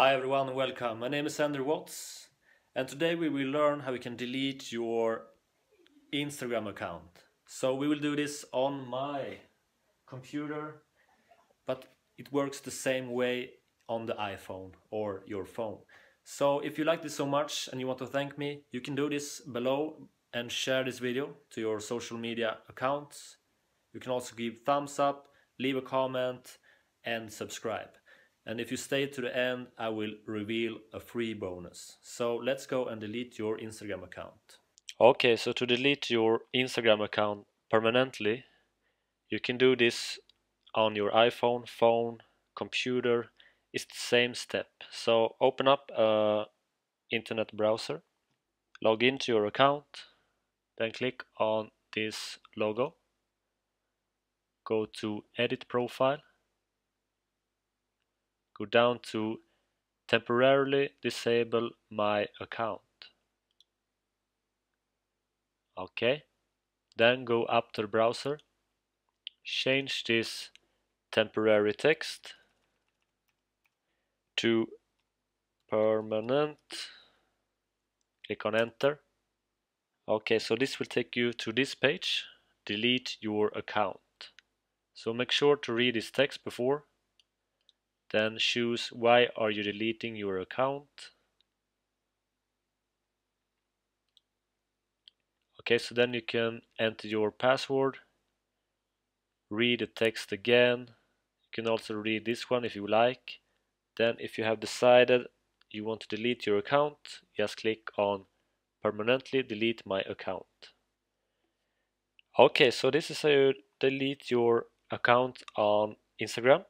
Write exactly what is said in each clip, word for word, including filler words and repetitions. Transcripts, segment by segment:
Hi everyone and welcome. My name is Andrew Watts and today we will learn how you can delete your Instagram account. So we will do this on my computer, but it works the same way on the iPhone or your phone. So if you like this so much and you want to thank me, you can do this below and share this video to your social media accounts. You can also give thumbs up, leave a comment and subscribe. And if you stay to the end, I will reveal a free bonus. So let's go and delete your Instagram account. Okay, so to delete your Instagram account permanently, you can do this on your iPhone, phone, computer. It's the same step. So open up a internet browser, log into your account, then click on this logo. Go to Edit Profile. Go down to temporarily disable my account. Okay, then go up to the browser, change this temporary text to permanent, click on enter. Okay, so this will take you to this page, delete your account. So make sure to read this text before. Then choose why are you deleting your account. Okay, so then you can enter your password, read the text again. You can also read this one if you like. Then if you have decided you want to delete your account, just click on permanently delete my account. Okay, so this is how you delete your account on Instagram.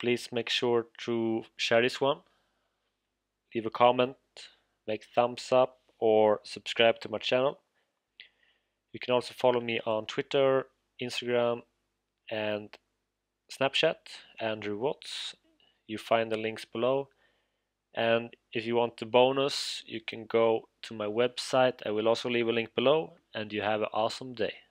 Please make sure to share this one, leave a comment, make thumbs up or subscribe to my channel. You can also follow me on Twitter, Instagram and Snapchat, Andrew Watts. You find the links below. And if you want the bonus, you can go to my website. I will also leave a link below and you have an awesome day.